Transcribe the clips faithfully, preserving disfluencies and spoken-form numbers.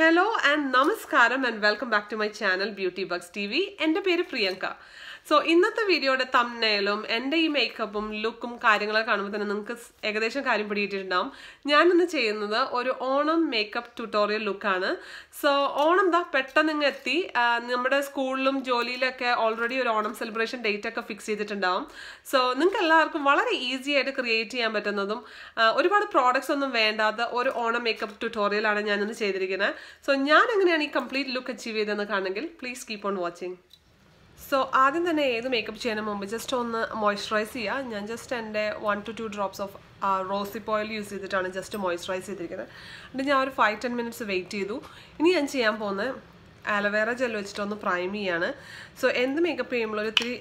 Hello and Namaskaram and welcome back to my channel Beauty Bugs T V. എൻ്റെ പേര് Priyanka. So ഇന്നത്തെ വീഡിയോയുടെ thumbnailum എൻ്റെ ഈ മേക്കപ്പും ലുക്കും കാര്യങ്ങളൊക്കെ കാണുമ്പോൾ തന്നെ നിങ്ങൾക്ക് ഏകദേശം കാര്യം പിടിയിട്ടിട്ടുണ്ടാവും. ഞാൻ ഇന്ന് ചെയ്യുന്നത് ഒരു ഓണം മേക്കപ്പ് ട്യൂട്ടോറിയൽ ലുക്കാണ്. So ഓണം ദാ പെട്ടെന്ന് ഇങ്ങ് എത്തി. നമ്മുടെ സ്കൂളിലും ജോലിയിലൊക്കെ ഓൾറെഡി ഒരു ഓണം സെലിബ്രേഷൻ ഡേറ്റ് ഒക്കെ ഫിക്സ് ചെയ്തിട്ടുണ്ടാവും. So നിങ്ങൾക്ക് എല്ലാവർക്കും വളരെ ഈസി ആയിട്ട് ക്രിയേറ്റ് ചെയ്യാൻ പറ്റുന്നതും ഒരുപാട് പ്രോഡക്ട്സ് ഒന്നും വേണ്ടാത്ത ഒരു ഓണം മേക്കപ്പ് ട്യൂട്ടോറിയൽ ആണ് ഞാൻ ഇന്ന് ചെയ്തിരിക്കുന്നത്. So ഞാൻ എങ്ങനെയാണ് ഈ കംപ്ലീറ്റ് ലുക്ക് അച്ചീവ് ചെയ്തതെന്ന് കാണണമെങ്കിൽ please keep on watching. So ആദ്യം തന്നെ ഏത് മേക്കപ്പ് ചെയ്യുന്നതിന് മുമ്പ് ജസ്റ്റ് ഒന്ന് മോയ്സ്ചറൈസ് ചെയ്യുക. ഞാൻ ജസ്റ്റ് എൻ്റെ one two two drops of റോസിപ്പോയിൽ യൂസ് ചെയ്തിട്ടാണ് ജസ്റ്റ് മോയ്സ്ചറൈസ് ചെയ്തിരിക്കുന്നത്. എന്നിട്ട് ഞാൻ ഒരു ഫൈവ് ടെൻ മിനിറ്റ്സ് വെയിറ്റ് ചെയ്തു. ഇനി ഞാൻ ചെയ്യാൻ പോകുന്നത് ആലോവേറ ജെൽ വെച്ചിട്ടൊന്ന് പ്രൈം ചെയ്യാണ്. സോ എന്ത് മേക്കപ്പ് ചെയ്യുമ്പോൾ ഒരു ഇത്തിരി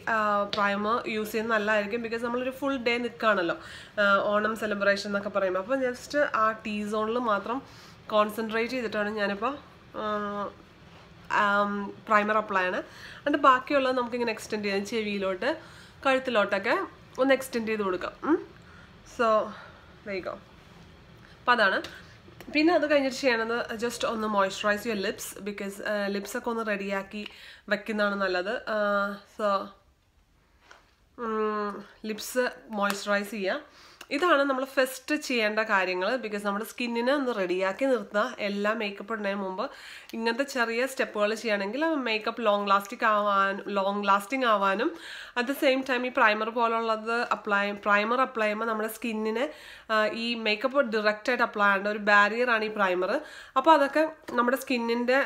പ്രൈമർ യൂസ് ചെയ്യുന്നത് നല്ലതായിരിക്കും. ബിക്കോസ് നമ്മളൊരു ഫുൾ ഡേ നിൽക്കുകയാണല്ലോ ഓണം സെലിബ്രേഷൻ എന്നൊക്കെ പറയുമ്പോൾ. അപ്പോൾ ജസ്റ്റ് ആ ടീ സോണിൽ മാത്രം കോൺസെൻട്രേറ്റ് ചെയ്തിട്ടാണ് ഞാനിപ്പോൾ പ്രൈമർ അപ്ലൈ ആണ്. എന്നിട്ട് ബാക്കിയുള്ളത് നമുക്കിങ്ങനെ എക്സ്റ്റെൻഡ് ചെയ്യാം. ചെവിയിലോട്ട് കഴുത്തിലോട്ടൊക്കെ ഒന്ന് എക്സ്റ്റെൻഡ് ചെയ്ത് കൊടുക്കാം. സോ വേഗം അപ്പം അതാണ്. പിന്നെ അത് കഴിഞ്ഞിട്ട് ചെയ്യണത് ജസ്റ്റ് ഒന്ന് മോയ്സ്ചറൈസ് യുവർ ലിപ്സ്. ബിക്കോസ് ലിപ്സൊക്കെ ഒന്ന് റെഡിയാക്കി വയ്ക്കുന്നതാണ് നല്ലത്. സോ ലിപ്സ് മോയ്സ്ചറൈസ് ചെയ്യുക. ഇതാണ് നമ്മൾ ഫസ്റ്റ് ചെയ്യേണ്ട കാര്യങ്ങൾ. ബിക്കോസ് നമ്മുടെ സ്കിന്നിനെ ഒന്ന് റെഡിയാക്കി നിർത്തുക. എല്ലാ മേക്കപ്പ് ഇടുന്നതിന് മുമ്പ് ഇങ്ങനത്തെ ചെറിയ സ്റ്റെപ്പുകൾ ചെയ്യുകയാണെങ്കിൽ മേക്കപ്പ് ലോങ് ലാസ്റ്റിക് ആവാൻ ലോങ് ലാസ്റ്റിംഗ് ആവാനും അറ്റ് ദ സെയിം ടൈം ഈ പ്രൈമർ പോലുള്ളത് അപ്ലൈ പ്രൈമർ അപ്ലൈ ചെയ്യുമ്പോൾ നമ്മുടെ സ്കിന്നിനെ ഈ മേക്കപ്പ് ഡയറക്റ്റായിട്ട് അപ്ലൈ ചെയ്യേണ്ട ഒരു ബാരിയറാണ് ഈ പ്രൈമർ. അപ്പോൾ അതൊക്കെ നമ്മുടെ സ്കിന്നിൻ്റെ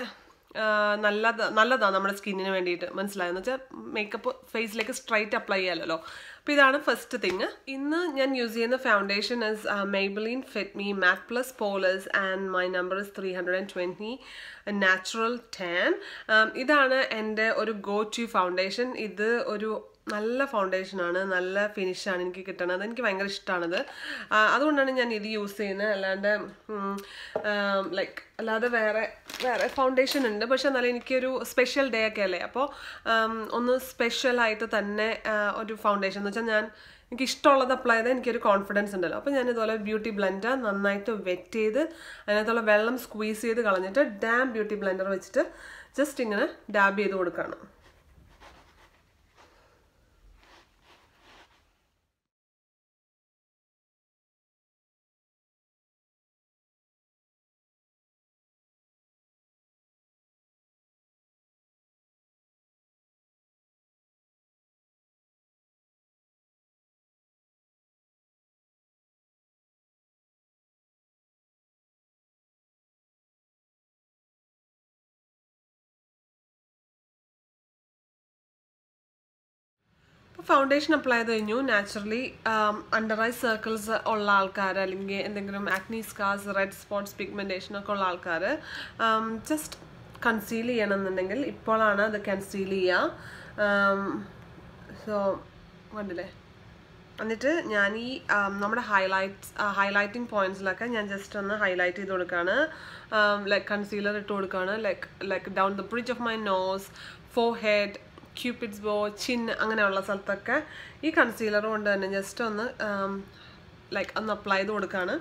നല്ലത് നല്ലതാണ് നമ്മുടെ സ്കിന്നിന് വേണ്ടിയിട്ട്. മനസ്സിലായെന്ന് വെച്ചാൽ മേക്കപ്പ് ഫേസിലേക്ക് സ്ട്രൈറ്റ് അപ്ലൈ ചെയ്യാമല്ലോ. അപ്പോൾ ഇതാണ് ഫസ്റ്റ് തിങ്. ഇന്ന് ഞാൻ യൂസ് ചെയ്യുന്ന foundation is Maybelline fit me matte plus poreless and my number is three hundred and twenty natural tan. ഇതാണ് എൻ്റെ ഒരു ഗോ ടു ഫൗണ്ടേഷൻ. ഇത് ഒരു നല്ല ഫൗണ്ടേഷനാണ്, നല്ല ഫിനിഷാണ് എനിക്ക് കിട്ടണത്. എനിക്ക് ഭയങ്കര ഇഷ്ടമാണത്. അതുകൊണ്ടാണ് ഞാൻ ഇത് യൂസ് ചെയ്യുന്നത്. അല്ലാണ്ട് ലൈക്ക് അല്ലാതെ വേറെ വേറെ ഫൗണ്ടേഷൻ ഉണ്ട്, പക്ഷെ എന്നാലും എനിക്കൊരു സ്പെഷ്യൽ ഡേ ഒക്കെ അല്ലേ, അപ്പോൾ ഒന്ന് സ്പെഷ്യലായിട്ട് തന്നെ ഒരു ഫൗണ്ടേഷൻ എന്ന് വെച്ചാൽ ഞാൻ എനിക്ക് ഇഷ്ടമുള്ളത് അപ്ലൈ ചെയ്താൽ എനിക്കൊരു കോൺഫിഡൻസ് ഉണ്ടല്ലോ. അപ്പോൾ ഞാൻ ഇതുപോലെ ബ്യൂട്ടി ബ്ലെൻഡർ നന്നായിട്ട് വെറ്റ് ചെയ്ത് അതിനകത്തുള്ള വെള്ളം സ്ക്വീസ് ചെയ്ത് കളഞ്ഞിട്ട് ഡാം ബ്യൂട്ടി ബ്ലെൻഡർ വെച്ചിട്ട് ജസ്റ്റ് ഇങ്ങനെ ഡാബ് ചെയ്ത് കൊടുക്കുകയാണ്. ഫൗണ്ടേഷൻ അപ്ലൈ ചെയ്ത് കഴിഞ്ഞു. നാച്ചുറലി അണ്ടർ ഐ സർക്കിൾസ് ഉള്ള ആൾക്കാർ അല്ലെങ്കിൽ എന്തെങ്കിലും ആക്നി സ്കാർസ്, റെഡ് സ്പോട്ട്സ്, പിഗ്മെൻറ്റേഷനൊക്കെ ഉള്ള ആൾക്കാർ ജസ്റ്റ് കൺസീൽ ചെയ്യണമെന്നുണ്ടെങ്കിൽ ഇപ്പോഴാണ് അത് കൺസീൽ ചെയ്യുക. സോ കണ്ടില്ലേ. എന്നിട്ട് ഞാൻ ഈ നമ്മുടെ ഹൈലൈറ്റ്സ് ഹൈലൈറ്റിംഗ് പോയിൻറ്റ്സിലൊക്കെ ഞാൻ ജസ്റ്റ് ഒന്ന് ഹൈലൈറ്റ് ചെയ്ത് കൊടുക്കുകയാണ്. ലൈക്ക് കൺസീലർ ഇട്ട് കൊടുക്കുകയാണ്. Like like down the bridge of my nose, forehead, cupid's bow, chin, അങ്ങനെയുള്ള സ്ഥലത്തൊക്കെ ഈ കൺസീലർ കൊണ്ട് തന്നെ ജസ്റ്റ് ഒന്ന് ലൈക്ക് ഒന്ന് അപ്ലൈ ചെയ്ത് കൊടുക്കുകയാണ്.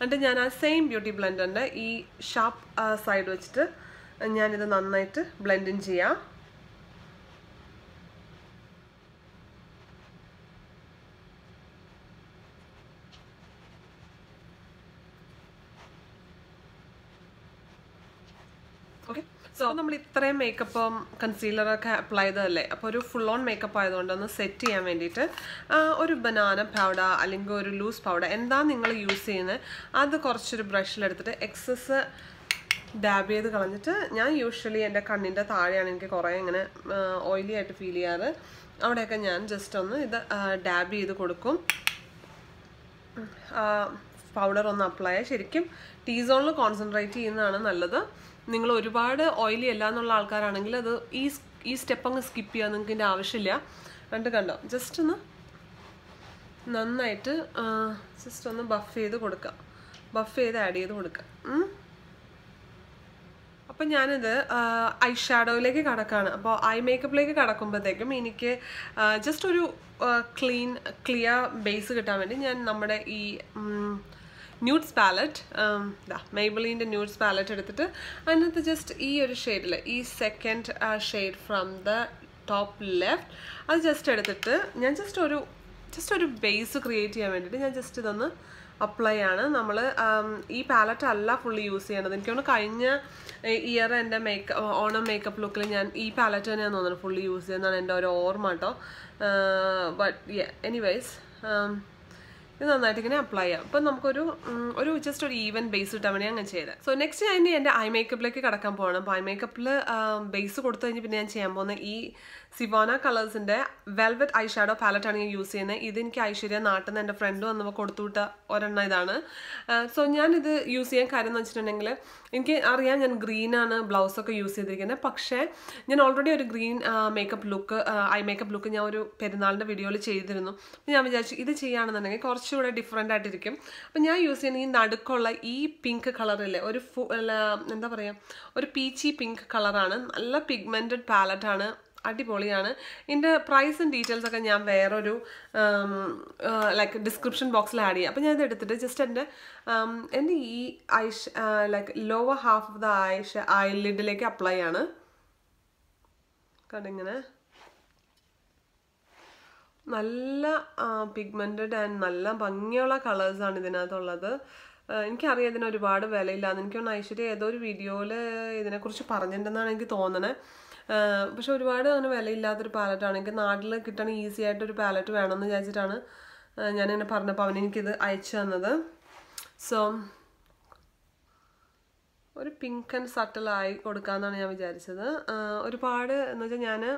എന്നിട്ട് ഞാൻ ആ സെയിം ബ്യൂട്ടി ബ്ലെൻഡറിൻ്റെ ഈ ഷാർപ്പ് സൈഡ് വെച്ചിട്ട് ഞാനിത് നന്നായിട്ട് ബ്ലെൻഡ് ഇൻ ചെയ്യാം. സോ നമ്മൾ ഇത്രയും മേക്കപ്പും കൺസീലറൊക്കെ അപ്ലൈ ചെയ്തതല്ലേ, അപ്പോൾ ഒരു ഫുൾ ഓൺ മേക്കപ്പ് ആയതുകൊണ്ട് ഒന്ന് സെറ്റ് ചെയ്യാൻ വേണ്ടിയിട്ട് ഒരു ബനാന പൗഡർ അല്ലെങ്കിൽ ഒരു ലൂസ് പൗഡർ എന്താണ് നിങ്ങൾ യൂസ് ചെയ്യുന്നത് അത് കുറച്ചൊരു ബ്രഷിലെടുത്തിട്ട് എക്സസ് ഡാബ് ചെയ്ത് കളഞ്ഞിട്ട് ഞാൻ യൂഷ്വലി എൻ്റെ കണ്ണിൻ്റെ താഴെയാണ് എനിക്ക് കുറേ ഇങ്ങനെ ഓയിലി ആയിട്ട് ഫീൽ ചെയ്യാറ്. അവിടെയൊക്കെ ഞാൻ ജസ്റ്റ് ഒന്ന് ഇത് ഡാബ് ചെയ്ത് കൊടുക്കും. പൗഡർ ഒന്ന് അപ്ലൈ ചെയ്യുക. ശരിക്കും ടീ സോണിൽ കോൺസെൻട്രേറ്റ് ചെയ്യുന്നതാണ് നല്ലത്. നിങ്ങൾ ഒരുപാട് ഓയിലി അല്ല എന്നുള്ള ആൾക്കാരാണെങ്കിൽ അത് ഈ ഈ സ്റ്റെപ്പ് അങ്ങ് സ്കിപ്പ് ചെയ്യാൻ നിങ്ങൾക്ക് ഇതിൻ്റെ ആവശ്യമില്ല. കണ്ട് കണ്ടോ, ജസ്റ്റ് ഒന്ന് നന്നായിട്ട് ജസ്റ്റ് ഒന്ന് ബഫ് ചെയ്ത് കൊടുക്കാം. ബഫ് ചെയ്ത് ആഡ് ചെയ്ത് കൊടുക്കാം. അപ്പം ഞാനിത് ഐ ഷാഡോയിലേക്ക് കടക്കുകയാണ്. അപ്പോൾ ഐ മേക്കപ്പിലേക്ക് കടക്കുമ്പോഴത്തേക്കും എനിക്ക് ജസ്റ്റ് ഒരു ക്ലീൻ ക്ലിയർ ബേസ് കിട്ടാൻ വേണ്ടി ഞാൻ നമ്മുടെ ഈ nudes palette. Um, da, Maybelline nudes palette. And this just this shade, this second uh, shade from the top left. I just I just oru, just a base create I just apply आना, नमले um, ये palette Allah fully use है ना, दिन क्यों ना काइन्या year and make Onam makeup look ले जान ये palette ने अन्दर fully use है ना एंड और और मार्टा, but yeah, anyways, um, this is I apply but we just an even base. So next I am eye makeup like eye makeup base I Sivana Colors Velvet Eyeshadow Palette I use this eyeshadow a friend so I use this green blouse I already a green makeup look eye makeup look video different at it. But I use this pink color, a peachy pink color, a pigmented palette. In the price and details, I will wear like description box. Just like lower half of the eyelid apply. Nalla uh, pigmented and nalla bangiyala colors aanu idinathu ullathu. Enki ariyadina oru paadu velayilla. Enki onnu Aishari edho oru video le idine kurichu paranjendennanu enki thonane. Pakshe oru paadu anu velayillatha oru palette aanu enki naatile kittana easy aayittu oru palette venannu vichachittanu njan inne paranappa avan enki idu aichu thannathu. So oru pink and subtle eye kodukkaanaanu njan vicharichathu. Oru paadu ennu vecha njan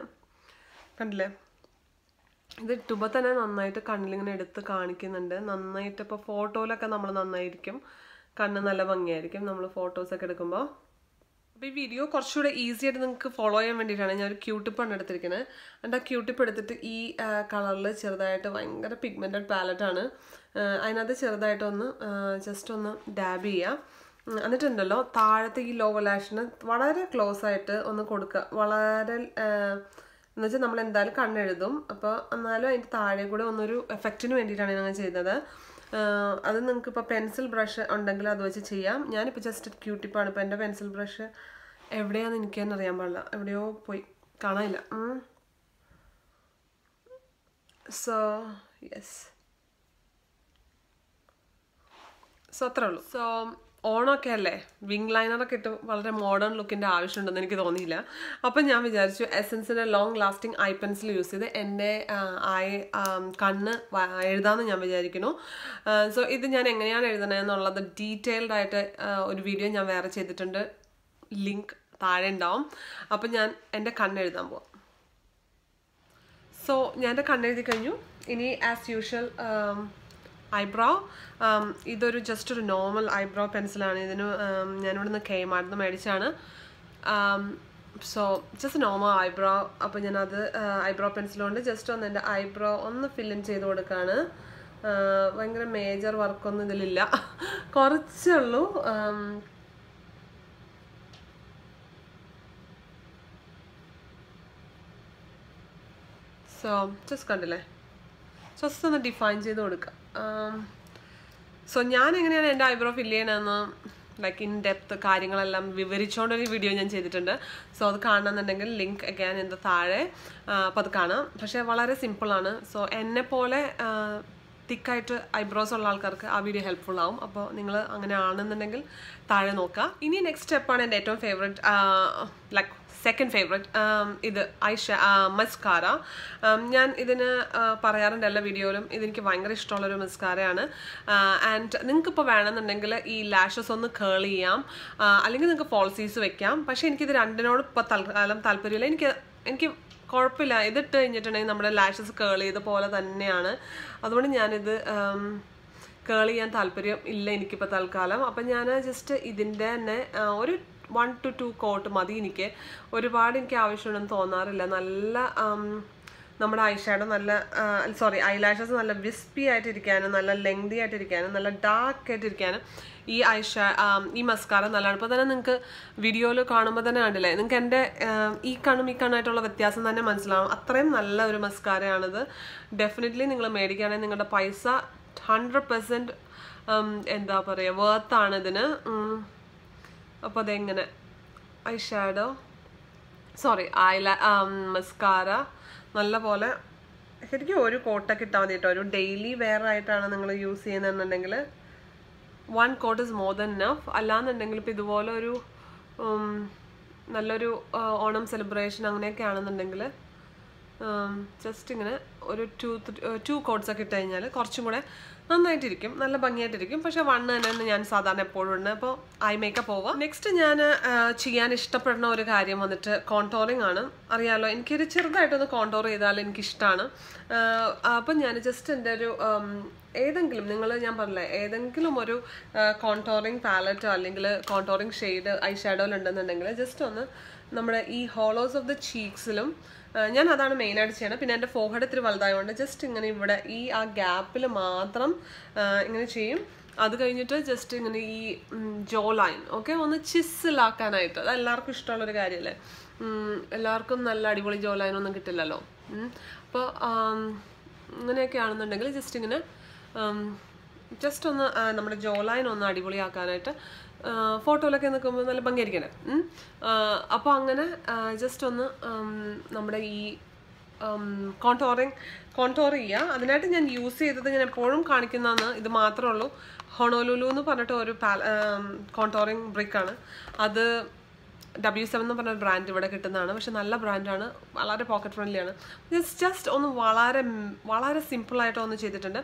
kandile. This is the first time I have to do this photo. I have to do this photo. This video is easier to follow. I have a Q-tip. And the Q-tip is a pigmented palette. I have to just dab it. That's why I have lower lash very close. We will do this effect. That is a pencil brush. I will just use a Q-tip and a pencil brush. I will not be able to do it. So, yes. So, that's all. Ona Kale, wing liner, a modern look in the Irish and the Nikidonilla. Upon Yamijarchu, Essence in a long lasting eye pencil use the end eye can Yamijarikino. So either Yanangan or the detailed video Yamara Chetunda link thar and down. Upon Yan and a Kanadambo. So Yana Kanadikanu, any as usual. Um, eyebrow. Um, this is just a normal eyebrow pencil. Um, so just a normal eyebrow. Appo njan adu eyebrow pencil onde just on the eyebrow on the fill in cheyidu kodukana. Vengara major work onnu idilla korchullu. um So just kandile. Just on the define cheyidu kodukka. Um, so, I have eyebrow fill like in depth video. So, the link again in the thare. It's simple. So, I thick eyebrows are very helpful. So, you can next step is favorite. Uh, like, second favorite um, is Eyesha uh, Mascara. Um, I have been talking about this video. This is my favorite mascara. Uh, and if you want these lashes to curl, you can use falsies. But I don't have to do this. I corpilla either turn lashes curly the pola than Niana. Other than Yanid curly and thalperium illenkipatal column. Upanyana just idin one to two coat Madinike, or regarding Kavishan and Thonar, Lanala, um, numbered eyeshadow, uh, sorry, eyelashes, and a wispy at it can, and a lengthy at it can, and a dark at it can. E eyeshadow, um, e mascara, and a video look on another and a length. And economic and at all of the Tiasan and a month's long, a trim, a lover mascara, another. Definitely, Ningla Medican and Ninga Paisa, hundred percent. um, enda paraya worth aanadine. Um, appo adengane eyeshadow, sorry, eye um, mascara. Nalla pole seriku oru coat ak itta madiyittu oru daily wear aayitana ningal use cheyyunnennengile one coat is more than enough. Allanennengil ipo iduvole oru um nalloru onam celebration anganeyke aanennengile just ingane oru two two coats ak itta kennal korchum kude നന്നായിട്ടിരിക്കും നല്ല ഭംഗിയായിട്ടിരിക്കും പക്ഷേ one തന്നെ ഞാൻ സാധാരണ എപ്പോഴും ഇടുന്ന അപ്പോൾ ഐ മേക്കപ്പ് ഓവർ നെക്സ്റ്റ് ഞാൻ ചെയ്യാൻ ഇഷ്ടപ്പെടുന്ന ഒരു കാര്യം വന്നിട്ട് കോണ്ടോറിംഗ് ആണ് അറിയാലോ എനിക്കൊരു ചെറുതായിട്ടൊന്ന് കോണ്ടോർ ചെയ്താൽ എനിക്ക് ഇഷ്ടമാണ് അപ്പോൾ ഞാൻ ജസ്റ്റ് എൻ്റെ ഒരു ഏതെങ്കിലും നിങ്ങൾ ഞാൻ പറഞ്ഞില്ലേ ഏതെങ്കിലും ഒരു കോണ്ടോറിംഗ് പാലറ്റ് അല്ലെങ്കിൽ കോണ്ടോറിംഗ് ഷെയ്ഡ് ഐ ഷാഡോയിൽ ഉണ്ടെന്നുണ്ടെങ്കിൽ ജസ്റ്റ് ഒന്ന് നമ്മുടെ ഈ ഹോളോസ് ഓഫ് ദി ചീക്സിലും ഞാൻ അതാണ് മെയിൻ ആയിട്ട് ചെയ്യണം പിന്നെ എൻ്റെ ഫോർഹെഡ് ഇത്തിരി വലുതായതുകൊണ്ട് ജസ്റ്റ് ഇങ്ങനെ ഇവിടെ ഈ ആ ഗ്യാപ്പിൽ മാത്രം ഇങ്ങനെ ചെയ്യും അത് കഴിഞ്ഞിട്ട് ജസ്റ്റ് ഇങ്ങനെ ഈ ജോ ലൈൻ ഓക്കെ ഒന്ന് ചിസിലാക്കാനായിട്ട് അത് എല്ലാവർക്കും ഇഷ്ടമുള്ളൊരു കാര്യമല്ലേ എല്ലാവർക്കും നല്ല അടിപൊളി ജോ ലൈനൊന്നും കിട്ടില്ലല്ലോ അപ്പോൾ ഇങ്ങനെയൊക്കെ ആണെന്നുണ്ടെങ്കിൽ ജസ്റ്റ് ഇങ്ങനെ ജസ്റ്റ് ഒന്ന് നമ്മുടെ ജോ ലൈൻ ഒന്ന് അടിപൊളിയാക്കാനായിട്ട് ഫോട്ടോയിലൊക്കെ നിൽക്കുമ്പോൾ നല്ല ഭംഗിയായിരിക്കണേ അപ്പോൾ അങ്ങനെ ജസ്റ്റ് ഒന്ന് നമ്മുടെ ഈ കോണ്ടോറിങ് കോണ്ടോർ ചെയ്യുക അതിനായിട്ട് ഞാൻ യൂസ് ചെയ്തത് ഞാൻ എപ്പോഴും കാണിക്കുന്നതാണ് ഇത് മാത്രമേ ഉള്ളൂ ഹൊണോലുലു എന്ന് പറഞ്ഞിട്ട് ഒരു കോണ്ടോറിങ് ബ്രിക്കാണ് അത് ഡബ്ല്യു സെവൻ എന്ന് പറഞ്ഞ ബ്രാൻഡ് ഇവിടെ കിട്ടുന്നതാണ് പക്ഷെ നല്ല ബ്രാൻഡാണ് വളരെ പോക്കറ്റ് ഫ്രണ്ട്ലിയാണ് ജസ്റ്റ് ജസ്റ്റ് ഒന്ന് വളരെ വളരെ സിമ്പിളായിട്ട് ഒന്ന് ചെയ്തിട്ടുണ്ട്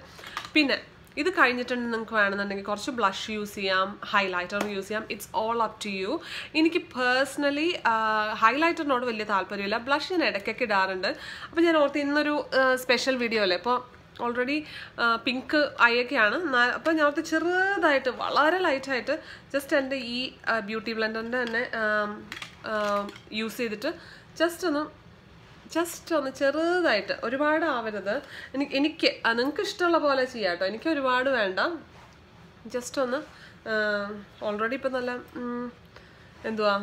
പിന്നെ ഇത് കഴിഞ്ഞിട്ടുണ്ട് നിങ്ങൾക്ക് വേണമെന്നുണ്ടെങ്കിൽ കുറച്ച് ബ്ലഷ് യൂസ് ചെയ്യാം ഹൈലൈറ്റർ യൂസ് ചെയ്യാം it's all up to you എനിക്ക് പേഴ്സണലി ഹൈലൈറ്ററിനോട് വലിയ താല്പര്യമില്ല ബ്ലഷ് ഞാൻ ഇടയ്ക്കൊക്കെ ഇടാറുണ്ട് അപ്പോൾ ഞാൻ ഓർത്ത് ഇന്നൊരു സ്പെഷ്യൽ വീഡിയോ അല്ലേ അപ്പോൾ ഓൾറെഡി പിങ്ക് ഐയൊക്കെയാണ് അപ്പോൾ ഞാൻ ഓർത്ത് ചെറുതായിട്ട് വളരെ ലൈറ്റായിട്ട് ജസ്റ്റ് എൻ്റെ ഈ ബ്യൂട്ടി ബ്ലെൻഡറിൻ്റെ തന്നെ യൂസ് ചെയ്തിട്ട് ജസ്റ്റ് ഒന്ന് ജസ്റ്റ് ഒന്ന് ചെറുതായിട്ട് ഒരുപാട് ആവരുത് എനിക്ക് എനിക്ക് നിങ്ങൾക്ക് ഇഷ്ടമുള്ള പോലെ ചെയ്യാം കേട്ടോ എനിക്ക് ഒരുപാട് വേണ്ട ജസ്റ്റ് ഒന്ന് ഓൾറെഡി ഇപ്പം നല്ല എന്തുവാ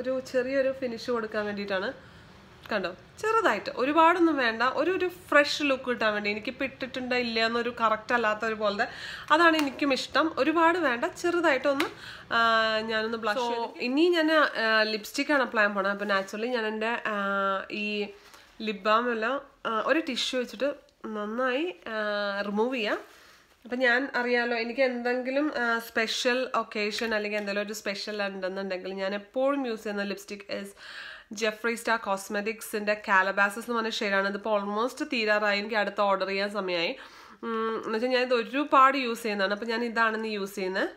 ഒരു ചെറിയൊരു ഫിനിഷ് കൊടുക്കാൻ വേണ്ടിയിട്ടാണ് കണ്ടോ ചെറുതായിട്ട് ഒരുപാടൊന്നും വേണ്ട ഒരു ഒരു ഫ്രഷ് ലുക്ക് കിട്ടാൻ വേണ്ടി എനിക്കിപ്പോൾ ഇട്ടിട്ടുണ്ടോ ഇല്ല എന്നൊരു കറക്റ്റ് അല്ലാത്ത ഒരു പോലത്തെ അതാണ് എനിക്കും ഇഷ്ടം ഒരുപാട് വേണ്ട ചെറുതായിട്ടൊന്ന് ഞാനൊന്ന് ബ്ലഷ് ഇനി ഞാൻ ലിപ്സ്റ്റിക്കാണ് അപ്ലൈ ചെയ്യാൻ പോണത് അപ്പോൾ നാച്ചുറലി ഞാൻ എൻ്റെ ഈ ലിപ് ബാം എല്ലാം ഒരു ടിഷ്യൂ വെച്ചിട്ട് നന്നായി റിമൂവ് ചെയ്യാം അപ്പം ഞാൻ അറിയാമല്ലോ എനിക്ക് എന്തെങ്കിലും സ്പെഷ്യൽ ഒക്കേഷൻ അല്ലെങ്കിൽ എന്തെങ്കിലും ഒരു സ്പെഷ്യൽ ഉണ്ടെന്നുണ്ടെങ്കിൽ ഞാൻ എപ്പോഴും യൂസ് ചെയ്യുന്ന ലിപ്സ്റ്റിക് ഈസ് ജെഫ്രി സ്റ്റാർ കോസ്മെറ്റിക്സിൻ്റെ കാലബാസസ് എന്ന് പറഞ്ഞ ഷെയ്ഡാണ് ഇതിപ്പോൾ ഓൾമോസ്റ്റ് തീരാറായി എനിക്ക് അടുത്ത ഓർഡർ ചെയ്യാൻ സമയമായി എന്ന് വെച്ചാൽ ഞാനിത് ഒരുപാട് യൂസ് ചെയ്യുന്നതാണ് അപ്പം ഞാൻ ഇതാണെന്ന് യൂസ് ചെയ്യുന്നത്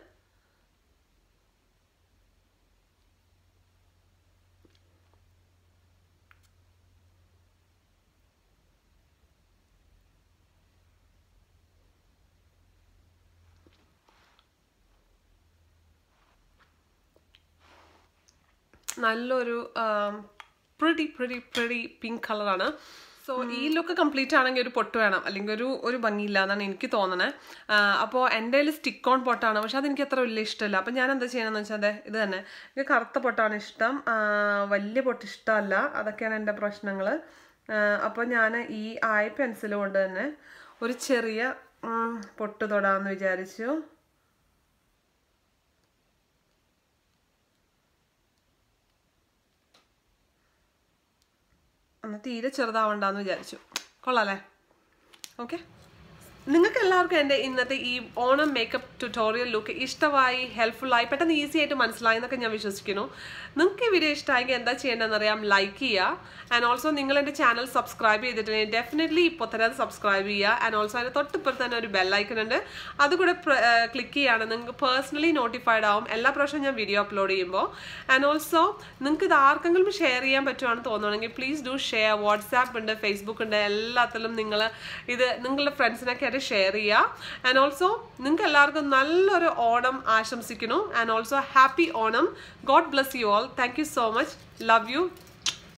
നല്ലൊരു പ്രിടി പ്രിടി പ്രിടി പിങ്ക് കളറാണ് സോ ഈ ലുക്ക് കംപ്ലീറ്റ് ആണെങ്കിൽ ഒരു പൊട്ട് വേണം അല്ലെങ്കിൽ ഒരു ഒരു ഭംഗിയില്ല എന്നാണ് എനിക്ക് തോന്നണേ അപ്പോൾ എൻ്റെ കയ്യിൽ സ്റ്റിക്ക് ഓൺ പൊട്ടാണ് പക്ഷെ അതെനിക്ക് അത്ര വലിയ ഇഷ്ടമല്ല അപ്പോൾ ഞാൻ എന്താ ചെയ്യണമെന്ന് വെച്ചാൽ അതെ ഇത് തന്നെ എനിക്ക് കറുത്ത പൊട്ടാണ് ഇഷ്ടം വലിയ പൊട്ട് ഇഷ്ടമല്ല അതൊക്കെയാണ് എൻ്റെ പ്രശ്നങ്ങൾ അപ്പോൾ ഞാൻ ഈ ആയ പെൻസിൽ കൊണ്ട് തന്നെ ഒരു ചെറിയ പൊട്ട് തൊടാമെന്ന് വിചാരിച്ചു ഒന്ന് തീരെ ചെറുതാവണ്ടെന്ന് വിചാരിച്ചു കൊള്ളാമല്ലേ ഓക്കെ നിങ്ങൾക്ക് എല്ലാവർക്കും എൻ്റെ ഇന്നത്തെ ഈ ഓണം മേക്കപ്പ് ട്യൂട്ടോറിയൽ ലുക്ക് ഇഷ്ടമായി ഹെൽപ്ഫുള്ളായി പെട്ടെന്ന് ഈസി ആയിട്ട് മനസ്സിലായി എന്നൊക്കെ ഞാൻ വിശ്വസിക്കുന്നു നിങ്ങൾക്ക് ഈ വീഡിയോ ഇഷ്ടമായെങ്കിൽ എന്താ ചെയ്യേണ്ടതെന്ന് അറിയാം ലൈക്ക് ചെയ്യുക ആൻഡ് ഓൾസോ നിങ്ങൾ എൻ്റെ ചാനൽ സബ്സ്ക്രൈബ് ചെയ്തിട്ടുണ്ടെങ്കിൽ ഡെഫിനറ്റ്ലി ഇപ്പോൾ തന്നെ അത് സബ്സ്ക്രൈബ് ചെയ്യുക ആൻഡ് ഓൾസോ അതിൻ്റെ തൊട്ടിപ്പുറത്ത് തന്നെ ഒരു ബെല്ലൈക്കൺ ഉണ്ട് അതുകൂടെ ക്ലിക്ക് ചെയ്യുകയാണ് നിങ്ങൾക്ക് പേഴ്സണലി നോട്ടിഫൈഡ് ആവും എല്ലാ പ്രാവശ്യം ഞാൻ വീഡിയോ അപ്ലോഡ് ചെയ്യുമ്പോൾ ആൻഡ് ഓൾസോ നിങ്ങൾക്ക് ഇത് ആർക്കെങ്കിലും ഷെയർ ചെയ്യാൻ പറ്റുവാണെന്ന് തോന്നുകയാണെങ്കിൽ പ്ലീസ് ഡു ഷെയർ വാട്സാപ്പ് ഉണ്ട് ഫേസ്ബുക്ക് ഉണ്ട് എല്ലാത്തിലും നിങ്ങൾ ഇത് നിങ്ങളുടെ ഫ്രണ്ട്സിനൊക്കെ ഷെയർ ചെയ്യുക ആൻഡ് ഓൾസോ നിങ്ങൾക്ക് എല്ലാവർക്കും നല്ലൊരു ഓണം ആശംസിക്കുന്നു and also happy Onam God bless you all. Thank you so much. Love you.